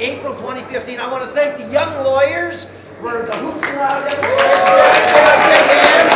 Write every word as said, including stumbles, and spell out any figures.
April twenty fifteen. I want to thank the young lawyers for the hoopla demonstration.